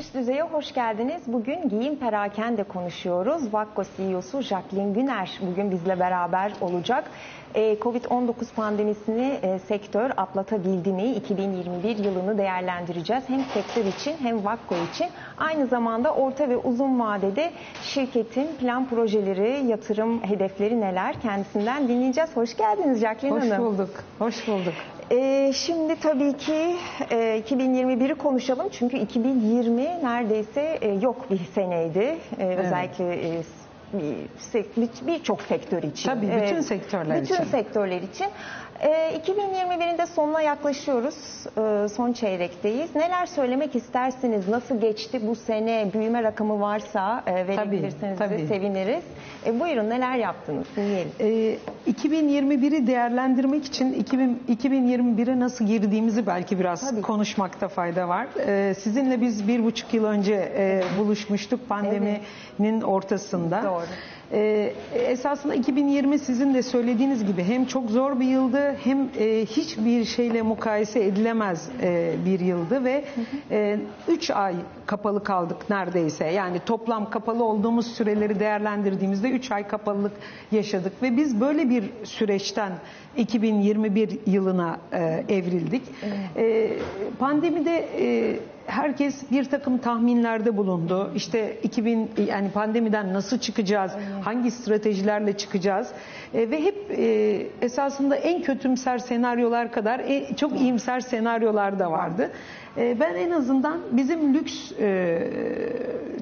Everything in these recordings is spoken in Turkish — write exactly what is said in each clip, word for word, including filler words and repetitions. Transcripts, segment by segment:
Üst Düzey'e hoş geldiniz. Bugün giyim perakende konuşuyoruz. Vakko C E O'su Jaklin Güner bugün bizle beraber olacak. Covid on dokuz pandemisini sektör atlatabildi mi? iki bin yirmi bir yılını değerlendireceğiz. Hem sektör için hem Vakko için. Aynı zamanda orta ve uzun vadede şirketin plan projeleri, yatırım hedefleri neler? Kendisinden dinleyeceğiz. Hoş geldiniz Jaklin Hanım. Hoş bulduk. Hoş bulduk. Ee, şimdi tabii ki e, iki bin yirmi biri konuşalım. Çünkü iki bin yirmi neredeyse e, yok bir seneydi. E, evet. Özellikle e, birçok sektör için. Tabii bütün ee, sektörler bütün için. Bütün sektörler için. Ee, iki bin yirmi birin de sonuna yaklaşıyoruz. Ee, son çeyrekteyiz. Neler söylemek istersiniz? Nasıl geçti bu sene? Büyüme rakamı varsa e, verebilirseniz tabii, tabii. de seviniriz. E, buyurun neler yaptınız? Ee, iki bin yirmi biri değerlendirmek için iki bin yirmi bire nasıl girdiğimizi belki biraz tabii. konuşmakta fayda var. Ee, sizinle biz bir buçuk yıl önce e, evet. buluşmuştuk pandeminin evet. ortasında. Doğru. Ee, esasında iki bin yirmi sizin de söylediğiniz gibi hem çok zor bir yıldı hem e, hiçbir şeyle mukayese edilemez e, bir yıldı ve üç e, ay kapalı kaldık neredeyse. Yani toplam kapalı olduğumuz süreleri değerlendirdiğimizde üç ay kapalılık yaşadık ve biz böyle bir süreçten iki bin yirmi bir yılına e, evrildik. E, pandemide e, herkes bir takım tahminlerde bulundu. İşte iki bin yani pandemiden nasıl çıkacağız? Hangi stratejilerle çıkacağız? E, ve hep e, esasında en kötümser senaryolar kadar e, çok iyimser senaryolar da vardı. E, ben en azından bizim lüks e,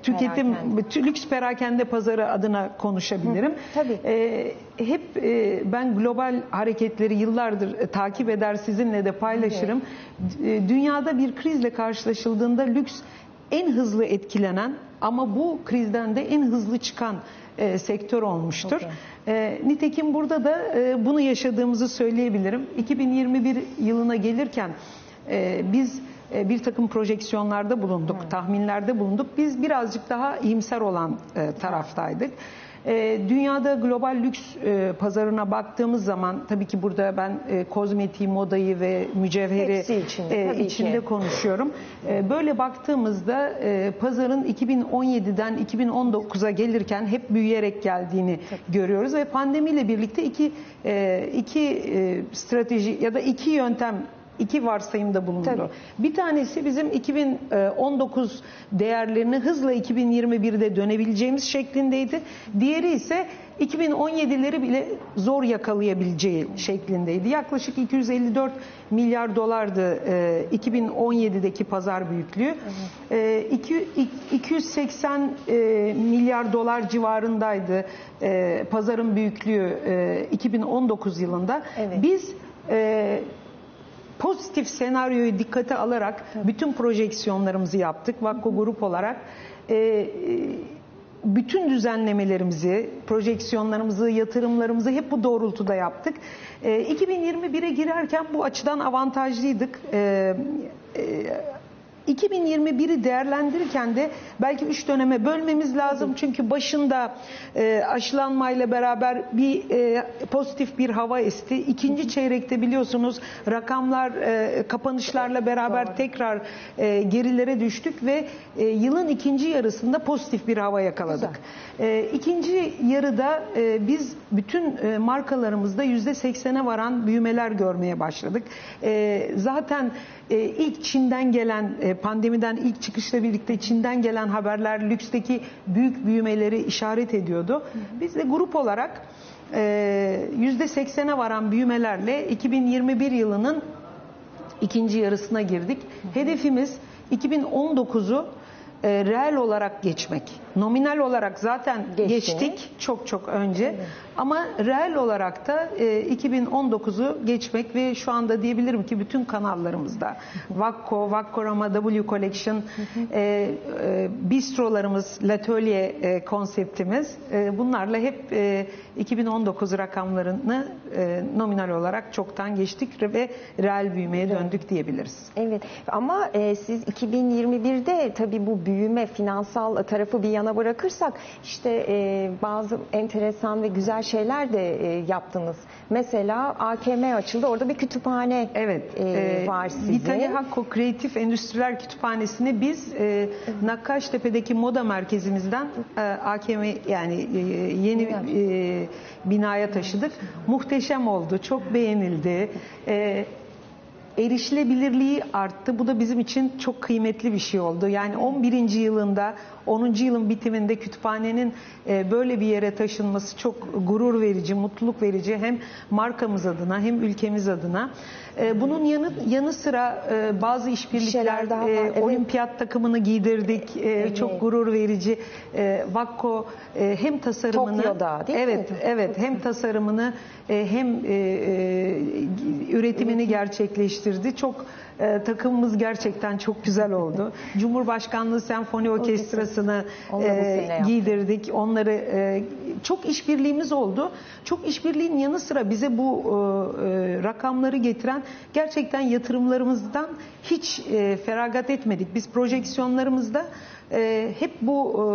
tüketim, perakende. lüks perakende pazarı adına konuşabilirim. Hı, tabii. E, hep e, ben global hareketleri yıllardır e, takip eder, sizinle de paylaşırım. Evet. E, dünyada bir krizle karşılaşıldığında lüks en hızlı etkilenen ama bu krizden de en hızlı çıkan e, sektör olmuştur. Okay. E, nitekim burada da e, bunu yaşadığımızı söyleyebilirim. iki bin yirmi bir yılına gelirken e, biz e, bir takım projeksiyonlarda bulunduk, hmm. tahminlerde bulunduk. Biz birazcık daha iyimser olan e, taraftaydık. E, dünyada global lüks e, pazarına baktığımız zaman tabii ki burada ben e, kozmetiği, modayı ve mücevheri içinde, e, içinde konuşuyorum. E, böyle baktığımızda e, pazarın iki bin on yediden iki bin on dokuza gelirken hep büyüyerek geldiğini tabii. görüyoruz ve pandemiyle birlikte iki e, iki e, strateji ya da iki yöntem İki varsayımda bulundu. Tabii. Bir tanesi bizim iki bin on dokuz değerlerini hızla iki bin yirmi birde dönebileceğimiz şeklindeydi. Diğeri ise iki bin on yedileri bile zor yakalayabileceği şeklindeydi. Yaklaşık iki yüz elli dört milyar dolardı e, iki bin on yedideki pazar büyüklüğü. E, iki yüz seksen e, milyar dolar civarındaydı e, pazarın büyüklüğü e, iki bin on dokuz yılında. Evet. Biz e, pozitif senaryoyu dikkate alarak bütün projeksiyonlarımızı yaptık. Vakko Grup olarak e, bütün düzenlemelerimizi, projeksiyonlarımızı, yatırımlarımızı hep bu doğrultuda yaptık. E, iki bin yirmi bire girerken bu açıdan avantajlıydık. E, e, iki bin yirmi biri değerlendirirken de belki üç döneme bölmemiz lazım. Çünkü başında e, aşılanmayla beraber bir e, pozitif bir hava esti. İkinci çeyrekte biliyorsunuz rakamlar e, kapanışlarla beraber evet, tekrar e, gerilere düştük ve e, yılın ikinci yarısında pozitif bir hava yakaladık. E, ikinci yarıda e, biz bütün e, markalarımızda yüzde seksene varan büyümeler görmeye başladık. E, zaten e, ilk Çin'den gelen e, pandemiden ilk çıkışla birlikte Çin'den gelen haberler lüksteki büyük büyümeleri işaret ediyordu. Biz de grup olarak yüzde seksene varan büyümelerle iki bin yirmi bir yılının ikinci yarısına girdik. Hedefimiz iki bin on dokuzu reel olarak geçmek. Nominal olarak zaten geçtiniz, geçtik çok çok önce. Evet. Ama reel olarak da iki bin on dokuzu geçmek ve şu anda diyebilirim ki bütün kanallarımızda Vakko, Vakko Roma, W Collection, bistrolarımız, L'Atölye konseptimiz bunlarla hep iki bin on dokuz rakamlarını nominal olarak çoktan geçtik ve reel büyümeye döndük diyebiliriz. Evet ama siz iki bin yirmi birde tabii bu büyüme finansal tarafı bir yana yana bırakırsak işte e, bazı enteresan ve güzel şeyler de e, yaptınız. Mesela A K M açıldı. Orada bir kütüphane evet, e, var sizin. Vitali Hakko Kreatif Endüstriler Kütüphanesi'ni biz e, Nakkaştepe'deki moda merkezimizden e, A K M yani e, yeni e, binaya taşıdık. Muhteşem oldu. Çok beğenildi. E, Erişilebilirliği arttı. Bu da bizim için çok kıymetli bir şey oldu. Yani on birinci yılında, onuncu yılın bitiminde kütüphanenin böyle bir yere taşınması çok gurur verici, mutluluk verici. Hem markamız adına hem ülkemiz adına. Bunun yanı, yanı sıra bazı işbirlikler, daha olimpiyat evet. takımını giydirdik. Evet. Çok gurur verici. Vakko hem tasarımını, Tokyo'da, değil evet, mi? evet, hem tasarımını hem üretimini gerçekleştirdi. Çok e, takımımız gerçekten çok güzel oldu. Cumhurbaşkanlığı Senfoni Orkestrası'nı e, giydirdik. Onları e, çok işbirliğimiz oldu. Çok işbirliğin yanı sıra bize bu e, rakamları getiren gerçekten yatırımlarımızdan hiç e, feragat etmedik. Biz projeksiyonlarımızda e, hep bu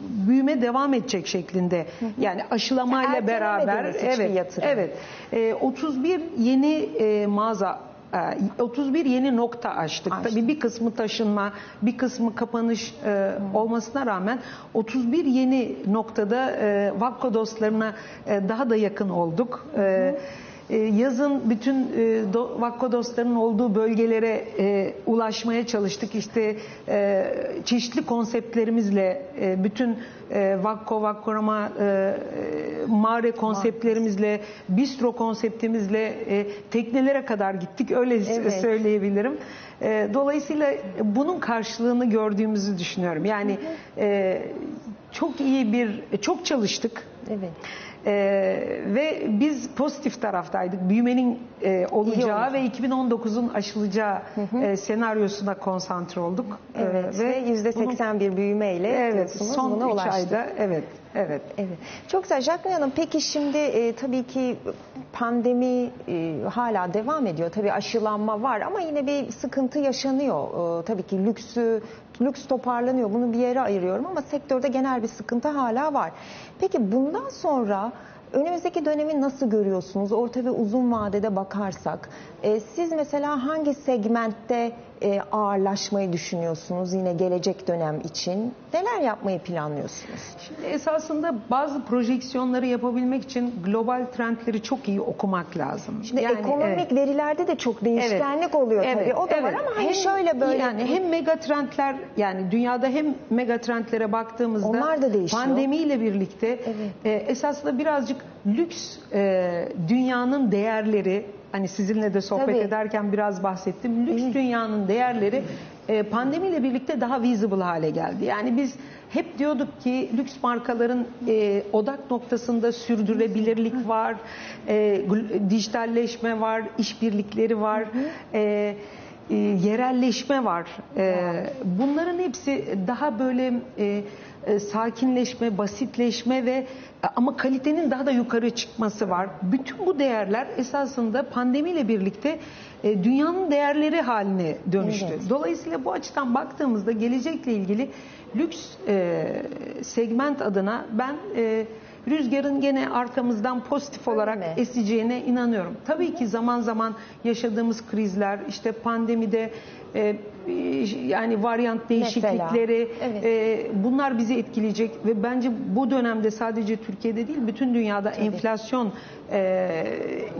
e, büyüme devam edecek şekilinde. Yani aşılamayla Erken beraber evet evet e, otuz bir yeni e, mağaza otuz bir yeni nokta açtık. Açtım. Tabii bir kısmı taşınma, bir kısmı kapanış e, olmasına rağmen otuz bir yeni noktada e, Vakko dostlarına e, daha da yakın olduk. E, e, yazın bütün e, do, Vakko dostlarının olduğu bölgelere e, ulaşmaya çalıştık. İşte e, çeşitli konseptlerimizle e, bütün e, Vakko, Vakko Roma e, mağara konseptlerimizle, bistro konseptimizle e, teknelere kadar gittik. Öyle evet. söyleyebilirim. E, dolayısıyla bunun karşılığını gördüğümüzü düşünüyorum. Yani e, çok iyi bir, çok çalıştık. Evet. E, ve biz pozitif taraftaydık. Büyümenin e, olacağı ve iki bin on dokuzun aşılacağı hı hı. E, senaryosuna konsantre olduk. Evet. E, ve yüzde seksen bir bunu, büyümeyle evet, son üç ulaştık. ayda evet. Evet. evet. Çok güzel. Jaklin Hanım, peki şimdi e, tabii ki pandemi e, hala devam ediyor. Tabii aşılanma var ama yine bir sıkıntı yaşanıyor. E, tabii ki lüksü, lüks toparlanıyor. Bunu bir yere ayırıyorum ama sektörde genel bir sıkıntı hala var. Peki bundan sonra önümüzdeki dönemi nasıl görüyorsunuz? Orta ve uzun vadede bakarsak. E, siz mesela hangi segmentte e, ağırlaşmayı düşünüyorsunuz yine gelecek dönem için? Neler yapmayı planlıyorsunuz? Şimdi esasında bazı projeksiyonları yapabilmek için global trendleri çok iyi okumak lazım. Şimdi yani, ekonomik evet. verilerde de çok değişkenlik evet. oluyor tabii. Evet. O da evet. var ama hem, hem şöyle böyle. Yani hem mega trendler yani dünyada hem mega trendlere baktığımızda onlar da değişiyor. Pandemiyle birlikte evet. e, esasında birazcık lüks e, dünyanın değerleri, hani sizinle de sohbet Tabii. ederken biraz bahsettim. Lüks dünyanın değerleri pandemiyle birlikte daha visible hale geldi. Yani biz hep diyorduk ki lüks markaların e, odak noktasında sürdürülebilirlik var, e, dijitalleşme var, işbirlikleri var, e, e, yerelleşme var. E, bunların hepsi daha böyle e, e, sakinleşme, basitleşme ve ama kalitenin daha da yukarı çıkması var. Bütün bu değerler esasında pandemiyle birlikte dünyanın değerleri haline dönüştü. Evet. Dolayısıyla bu açıdan baktığımızda gelecekle ilgili lüks segment adına ben rüzgarın gene arkamızdan pozitif olarak Öyle. eseceğine inanıyorum. Tabii ki zaman zaman yaşadığımız krizler, işte pandemide e, yani varyant değişiklikleri evet. e, bunlar bizi etkileyecek ve bence bu dönemde sadece Türkiye'de değil bütün dünyada Tabii. enflasyon e,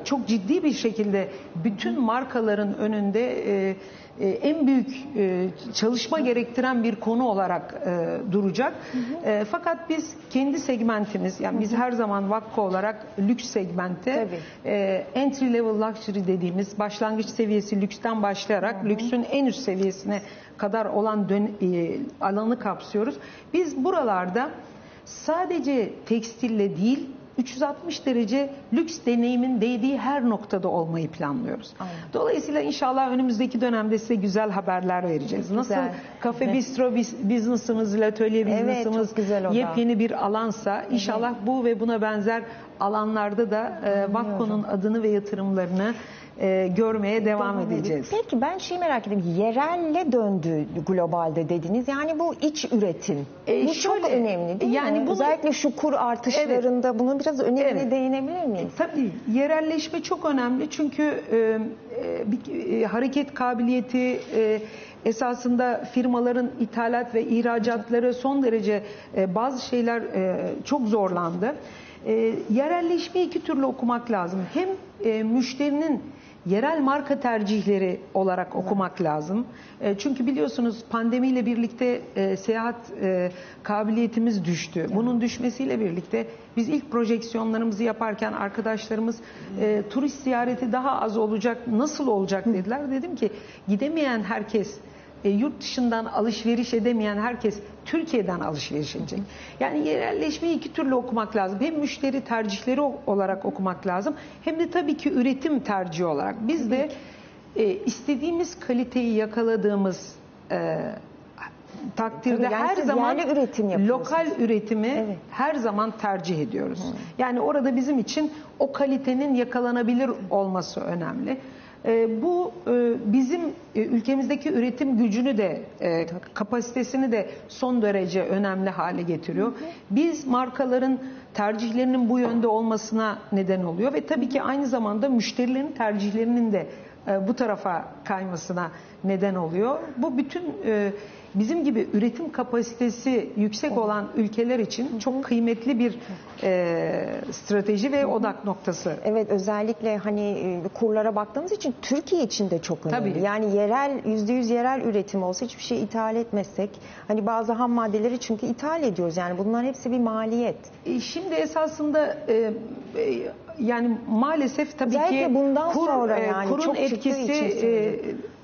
çok ciddi bir şekilde bütün markaların önünde e, e, en büyük e, çalışma gerektiren bir konu olarak e, duracak. Hı hı. E, fakat biz kendi segmentimiz yani hı hı. biz her zaman Vakko olarak lüks segmente e, entry level luxury dediğimiz başlangıç seviyesi lüksten başlayarak hı hı. lüksün en üst seviyesine kadar olan dön e, alanı kapsıyoruz. Biz buralarda sadece tekstille değil üç yüz altmış derece lüks deneyimin değdiği her noktada olmayı planlıyoruz. Aynen. Dolayısıyla inşallah önümüzdeki dönemde size güzel haberler vereceğiz. Güzel. Nasıl kafe evet. bistro business'ımız, L'Atölye business'ımız evet, yepyeni bir alansa inşallah evet. bu ve buna benzer alanlarda da e, Vakko'nun adını ve yatırımlarını e, görmeye devam Doğru. edeceğiz. Peki ben şeyi merak ediyorum. Yerelle döndü globalde dediniz. Yani bu iç üretim. E, bu şöyle, çok önemli değil yani mi? Bunu, özellikle şu kur artışlarında evet, bunun biraz önemine evet. değinebilir miyiz? E, tabii. Yerelleşme çok önemli. Çünkü e, bir, e, hareket kabiliyeti... E, Esasında firmaların ithalat ve ihracatları son derece e, bazı şeyler e, çok zorlandı. E, yerelleşmeyi iki türlü okumak lazım. Hem e, müşterinin yerel marka tercihleri olarak evet. okumak lazım. E, çünkü biliyorsunuz pandemiyle birlikte e, seyahat e, kabiliyetimiz düştü. Evet. Bunun düşmesiyle birlikte biz ilk projeksiyonlarımızı yaparken arkadaşlarımız e, turist ziyareti daha az olacak, nasıl olacak dediler. Dedim ki gidemeyen herkes... E, yurt dışından alışveriş edemeyen herkes Türkiye'den alışveriş edecek. Yani yerelleşmeyi iki türlü okumak lazım. Hem müşteri tercihleri olarak okumak lazım. Hem de tabii ki üretim tercihi olarak. Biz de e, istediğimiz kaliteyi yakaladığımız e, takdirde yani her zaman üretim lokal üretimi evet. her zaman tercih ediyoruz. Hı. Yani orada bizim için o kalitenin yakalanabilir olması önemli. E, bu e, bizim e, ülkemizdeki üretim gücünü de e, kapasitesini de son derece önemli hale getiriyor. Hı hı. Biz markaların tercihlerinin bu yönde olmasına neden oluyor ve tabii ki aynı zamanda müşterilerin tercihlerinin de e, bu tarafa kaymasına neden oluyor. Bu bütün e, bizim gibi üretim kapasitesi yüksek olan ülkeler için çok kıymetli bir e, strateji ve odak noktası. Evet, özellikle hani kurlara baktığımız için Türkiye için de çok önemli. Tabii. Yani yerel, yüzde yüz yerel üretim olsa, hiçbir şey ithal etmesek, hani bazı ham maddeleri çünkü ithal ediyoruz. Yani bunlar hepsi bir maliyet. E, şimdi esasında e, e, yani maalesef tabii özellikle ki bundan kur, sonra yani, kurun çok etkisi... E,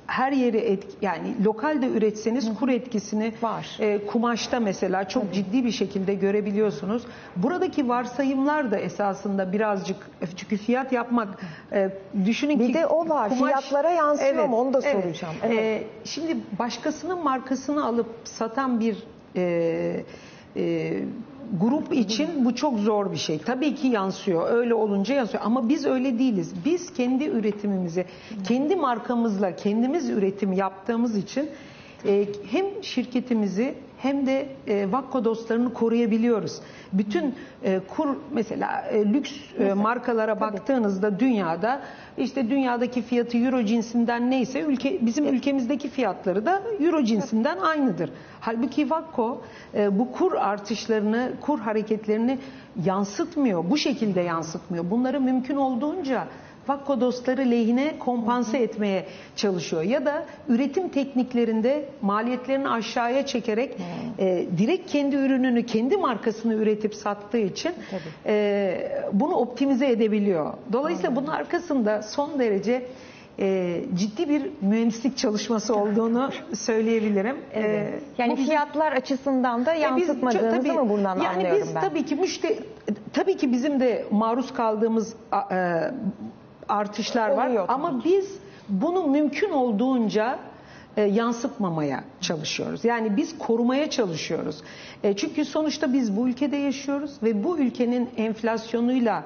her yeri etki, yani lokalde üretseniz Hı. kur etkisini var. E, kumaşta mesela çok Tabii. ciddi bir şekilde görebiliyorsunuz. Buradaki varsayımlar da esasında birazcık, çünkü fiyat yapmak e, düşünün bir ki. Bir de o var kumaş, fiyatlara yansıyor evet, ama onu da evet, soracağım. Evet. E, şimdi başkasının markasını alıp satan bir e, e, grup için bu çok zor bir şey. Tabii ki yansıyor. Öyle olunca yansıyor. Ama biz öyle değiliz. Biz kendi üretimimizi, kendi markamızla kendimiz üretim yaptığımız için e, hem şirketimizi hem de e, Vakko dostlarını koruyabiliyoruz. Bütün e, kur mesela e, lüks e, markalara Tabii. baktığınızda dünyada işte dünyadaki fiyatı euro cinsinden neyse ülke bizim ülkemizdeki fiyatları da euro cinsinden aynıdır. Halbuki Vakko e, bu kur artışlarını, kur hareketlerini yansıtmıyor. Bu şekilde yansıtmıyor. Bunları mümkün olduğunca Vakko dostları lehine kompanse etmeye çalışıyor. Ya da üretim tekniklerinde maliyetlerini aşağıya çekerek e, direkt kendi ürününü, kendi markasını üretip sattığı için e, bunu optimize edebiliyor. Dolayısıyla Hı-hı. bunun arkasında son derece e, ciddi bir mühendislik çalışması olduğunu söyleyebilirim. Evet. E, yani bu, fiyatlar açısından da yansıtmadığınızı biz, tabii, mı bundan yani anlıyorum biz, ben? Tabii ki, müşteri, tabii ki bizim de maruz kaldığımız... E, artışlar var Oluyor, ama tabii. biz bunu mümkün olduğunca e, yansıtmamaya çalışıyoruz. Yani biz korumaya çalışıyoruz. E, çünkü sonuçta biz bu ülkede yaşıyoruz ve bu ülkenin enflasyonuyla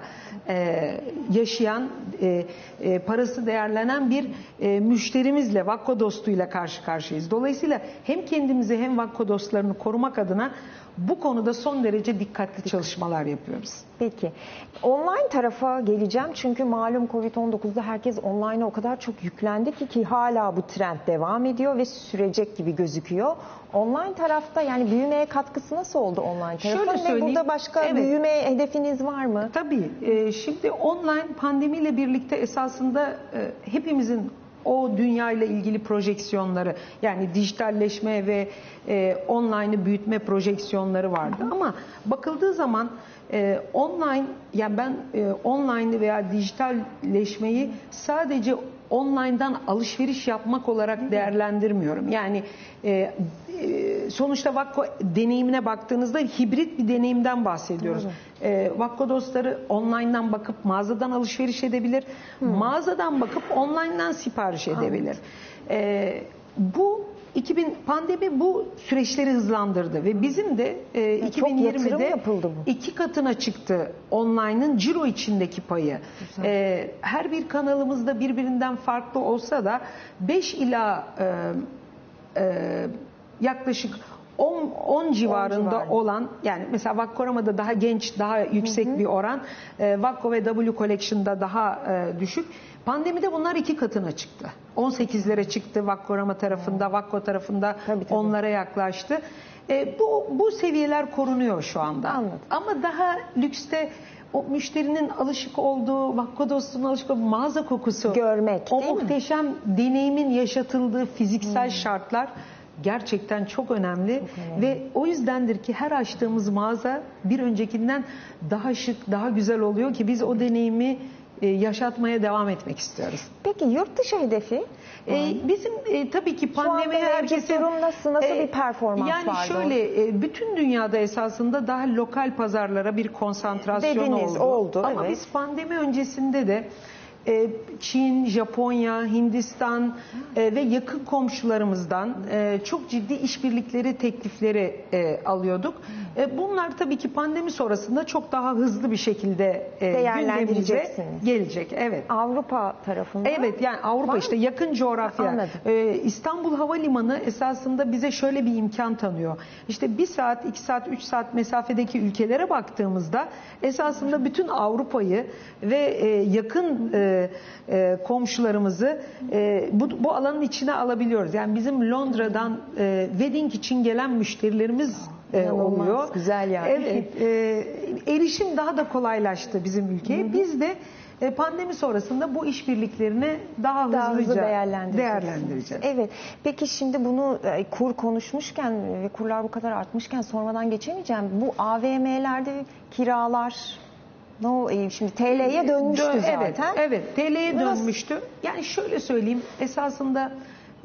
e, yaşayan, e, e, parası değerlenen bir e, müşterimizle, Vakko dostuyla karşı karşıyayız. Dolayısıyla hem kendimizi hem Vakko dostlarını korumak adına bu konuda son derece dikkatli çalışmalar yapıyoruz. Peki. Online tarafa geleceğim. Çünkü malum Covid on dokuzda herkes online'a o kadar çok yüklendi ki, ki hala bu trend devam ediyor ve sürecek gibi gözüküyor. Online tarafta yani büyümeye katkısı nasıl oldu online tarafta? Ve burada başka evet. büyüme hedefiniz var mı? Tabii. E, şimdi online pandemiyle birlikte esasında e, hepimizin o dünyayla ilgili projeksiyonları, yani dijitalleşme ve e, online'ı büyütme projeksiyonları vardı. Ama bakıldığı zaman e, online, yani ben e, online'ı veya dijitalleşmeyi sadece online'dan alışveriş yapmak olarak değerlendirmiyorum. Yani e, sonuçta Vakko deneyimine baktığınızda hibrit bir deneyimden bahsediyoruz. E, Vakko dostları online'dan bakıp mağazadan alışveriş edebilir. Hı. Mağazadan bakıp online'dan sipariş edebilir. E, bu iki bin pandemi bu süreçleri hızlandırdı ve bizim de e, yani iki bin yirmide iki katına çıktı online'ın ciro içindeki payı. E, her bir kanalımızda birbirinden farklı olsa da beş ila e, e, yaklaşık on, on civarında civarı. olan, yani mesela Vakko Roma'da daha genç, daha yüksek hı hı. bir oran, e, Vakko ve W Collection'da daha e, düşük. Pandemide bunlar iki katına çıktı. on sekizlere çıktı Vakko Roma tarafında, Vakko tarafında tabii, tabii. onlara yaklaştı. E, bu, bu seviyeler korunuyor şu anda. Anladım. Ama daha lükste o müşterinin alışık olduğu, Vakko dostunun alışık olduğu mağaza kokusu görmek, o muhteşem deneyimin yaşatıldığı fiziksel hı. şartlar gerçekten çok önemli. çok önemli ve o yüzdendir ki her açtığımız mağaza bir öncekinden daha şık, daha güzel oluyor ki biz o deneyimi yaşatmaya devam etmek istiyoruz. Peki yurt dışı hedefi? Ee, bizim e, tabii ki pandemi herkesin... durum nasıl, nasıl e, bir performans yani vardı? Yani şöyle, e, bütün dünyada esasında daha lokal pazarlara bir konsantrasyon Dediniz, oldu. oldu. Ama evet. biz pandemi öncesinde de Çin, Japonya, Hindistan ve yakın komşularımızdan çok ciddi işbirlikleri, teklifleri alıyorduk. Bunlar tabii ki pandemi sonrasında çok daha hızlı bir şekilde gündemimize gelecek. Evet. Avrupa tarafında. Evet, yani Avrupa işte yakın coğrafya. Anladım. İstanbul Havalimanı esasında bize şöyle bir imkan tanıyor. İşte bir saat, iki saat, üç saat mesafedeki ülkelere baktığımızda esasında bütün Avrupa'yı ve yakın komşularımızı bu, bu alanın içine alabiliyoruz. Yani bizim Londra'dan wedding için gelen müşterilerimiz e, oluyor. Güzel yani. Evet, e, erişim daha da kolaylaştı bizim ülkeye. Hı-hı. Biz de pandemi sonrasında bu işbirliklerini daha, daha hızlıca değerlendireceğiz. değerlendireceğiz. Evet. Peki şimdi bunu kur konuşmuşken ve kurlar bu kadar artmışken sormadan geçemeyeceğim. Bu A V M'lerde kiralar No, şimdi T L'ye dönmüştü Dön, zaten. Evet, evet T L'ye dönmüştü. Yani şöyle söyleyeyim, esasında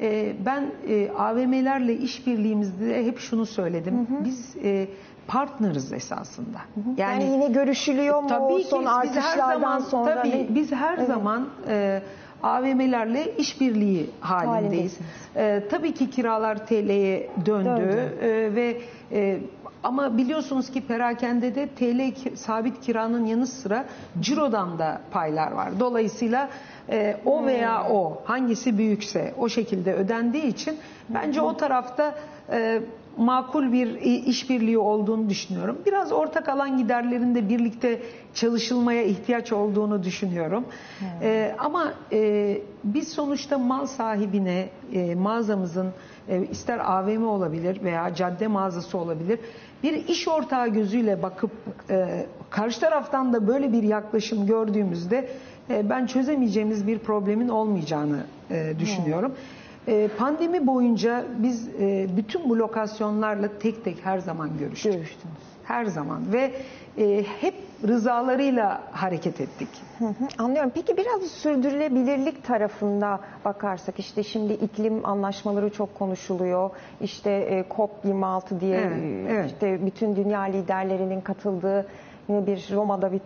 e, ben e, A V M'lerle işbirliğimizde hep şunu söyledim. Hı hı. Biz e, partneriz esasında. Hı hı. Yani, yani yine görüşülüyor mu? Tabii son ki biz her zaman, sonra tabii, ne? biz her evet. zaman e, A V M'lerle işbirliği halindeyiz. E, tabii ki kiralar T L'ye döndü, döndü. E, ve e, ama biliyorsunuz ki perakende de T L sabit kiranın yanı sıra cirodan da paylar var. Dolayısıyla e, o veya o hangisi büyükse o şekilde ödendiği için bence o tarafta e, makul bir işbirliği olduğunu düşünüyorum. Biraz ortak alan giderlerinde birlikte çalışılmaya ihtiyaç olduğunu düşünüyorum. Evet. E, ama e, biz sonuçta mal sahibine e, mağazamızın e, ister A V M olabilir veya cadde mağazası olabilir bir iş ortağı gözüyle bakıp e, karşı taraftan da böyle bir yaklaşım gördüğümüzde e, ben çözemeyeceğimiz bir problemin olmayacağını e, düşünüyorum. Evet. Pandemi boyunca biz bütün bu lokasyonlarla tek tek her zaman görüştük. Görüştünüz. Her zaman ve hep rızalarıyla hareket ettik. Hı hı, anlıyorum. Peki biraz sürdürülebilirlik tarafında bakarsak işte şimdi iklim anlaşmaları çok konuşuluyor. İşte COP yirmi altı diye evet, işte evet. bütün dünya liderlerinin katıldığı yine bir Roma'da bir,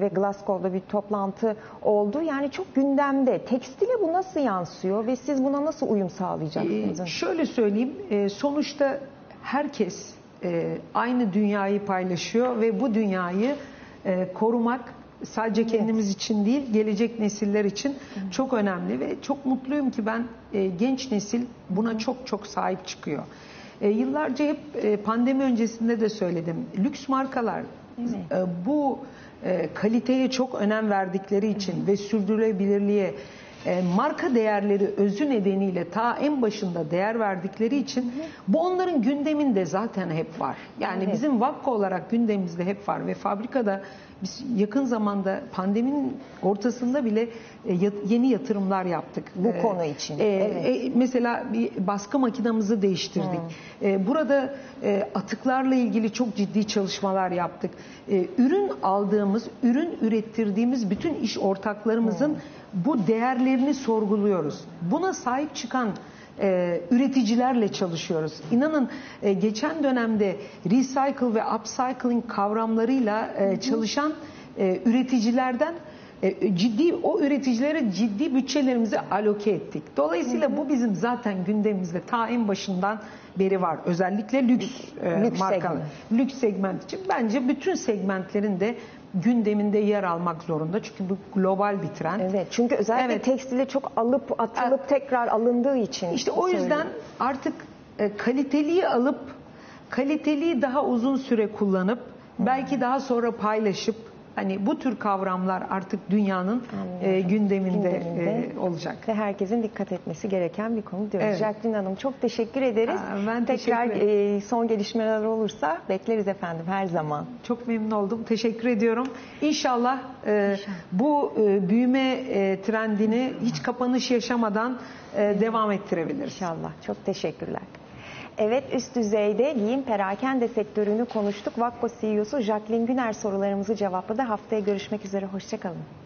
ve Glasgow'da bir toplantı oldu. Yani çok gündemde. Tekstile bu nasıl yansıyor ve siz buna nasıl uyum sağlayacaksınız? Ee, şöyle söyleyeyim. Sonuçta herkes aynı dünyayı paylaşıyor ve bu dünyayı korumak sadece kendimiz evet. için değil, gelecek nesiller için Hı. çok önemli ve çok mutluyum ki ben genç nesil buna çok çok sahip çıkıyor. Yıllarca hep pandemi öncesinde de söyledim. Lüks markalar Evet. bu e, kaliteye çok önem verdikleri için evet. ve sürdürülebilirliğe e, marka değerleri özü nedeniyle ta en başında değer verdikleri için evet. bu onların gündeminde zaten hep var. Yani evet. bizim Vakko olarak gündemimizde hep var ve fabrikada biz yakın zamanda pandeminin ortasında bile e, yat, yeni yatırımlar yaptık. Bu ee, konu için. E, evet. e, mesela bir baskı makinamızı değiştirdik. Hmm. E, burada e, atıklarla ilgili çok ciddi çalışmalar yaptık. E, ürün aldığımız, ürün ürettirdiğimiz bütün iş ortaklarımızın hmm. bu değerlerini sorguluyoruz. Buna sahip çıkan Ee, üreticilerle çalışıyoruz. İnanın e, geçen dönemde recycle ve upcycling kavramlarıyla e, çalışan e, üreticilerden ciddi o üreticilere ciddi bütçelerimizi aloke ettik. Dolayısıyla hı hı. bu bizim zaten gündemimizde ta en başından beri var. Özellikle lüks, lüks e, markalı, segment. lüks segment için. Bence bütün segmentlerin de gündeminde yer almak zorunda. Çünkü bu global bir trend. Evet, çünkü özellikle evet. tekstile çok alıp atılıp A tekrar alındığı için. İşte o yüzden söyleyeyim. artık e, kaliteliyi alıp, kaliteliyi daha uzun süre kullanıp, hmm. belki daha sonra paylaşıp, hani bu tür kavramlar artık dünyanın e, gündeminde, gündeminde e, olacak. Ve herkesin dikkat etmesi gereken bir konu diyoruz. Evet. Jaklin Hanım, çok teşekkür ederiz. Aa, ben Tekrar teşekkür e, son gelişmeler olursa bekleriz efendim, her zaman. Çok memnun oldum. Teşekkür ediyorum. İnşallah, e, İnşallah. bu e, büyüme e, trendini hiç kapanış yaşamadan e, devam ettirebiliriz. İnşallah. Çok teşekkürler. Evet, üst düzeyde giyim perakende sektörünü konuştuk. Vakko C E O'su Jaklin Güner sorularımızı cevapladı. Haftaya görüşmek üzere. Hoşça kalın.